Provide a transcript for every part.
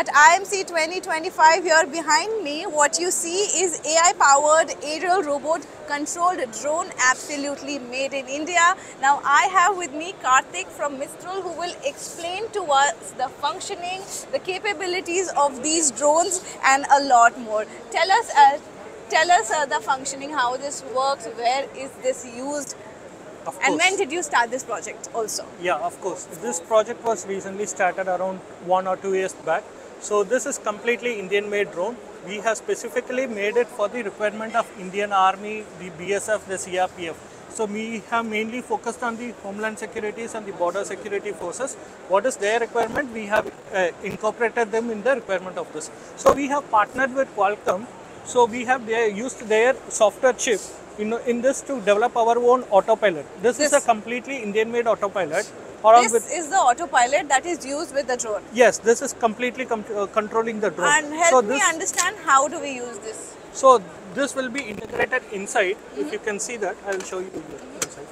At IMC 2025 here behind me, what you see is AI-powered aerial robot controlled drone, absolutely made in India. Now I have with me Karthik from Mistral who will explain to us the functioning, the capabilities of these drones and a lot more. Tell us the functioning, how this works, where is this used? And when did you start this project also? Yeah, of course. This project was recently started around 1 or 2 years back. So this is completely Indian-made drone. We have specifically made it for the requirement of Indian Army, the BSF, the CRPF. So we have mainly focused on the homeland securities and the border security forces. What is their requirement? We have incorporated them in the requirement of this. So we have partnered with Qualcomm. So we have used their software chip in this to develop our own autopilot. This is a completely Indian-made autopilot. This is the autopilot that is used with the drone. Yes, this is completely controlling the drone. And help me understand, how do we use this? So this will be integrated inside. If you can see that, I will show you inside.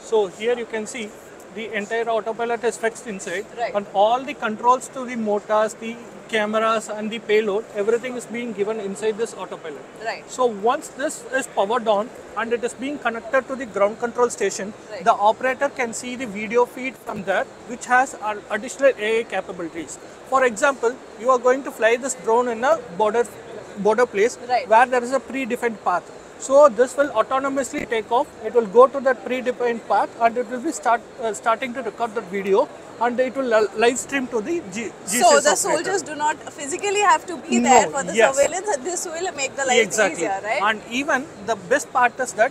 So here you can see the entire autopilot is fixed inside, and all the controls to the motors, the cameras and the payload, everything is being given inside this autopilot. So once this is powered on and it is being connected to the ground control station, the operator can see the video feed from that, which has additional AI capabilities. For example, you are going to fly this drone in a border place where there is a predefined path. So this will autonomously take off. It will go to that predefined path and it will be starting to record the video, and it will live stream to the GCS. So the soldiers do not physically have to be there for the surveillance, and this will make the life easier, right? And even the best part is that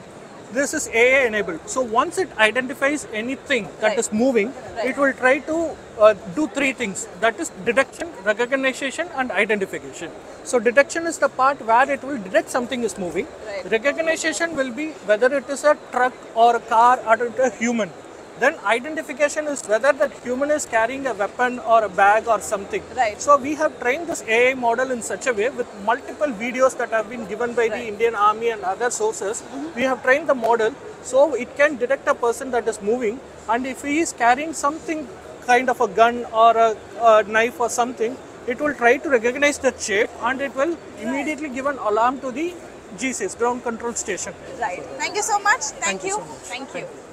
this is AI enabled. So once it identifies anything that is moving, it will try to do three things. That is detection, recognition and identification. So detection is the part where it will detect something is moving. Recognition will be whether it is a truck or a car or a human. Then identification is whether that human is carrying a weapon or a bag or something. So we have trained this AI model in such a way, with multiple videos that have been given by the Indian Army and other sources. We have trained the model so it can detect a person that is moving, and if he is carrying something kind of a gun or a knife or something, it will try to recognize the shape and it will immediately give an alarm to the GCS, ground control station. Thank you so much. Thank you.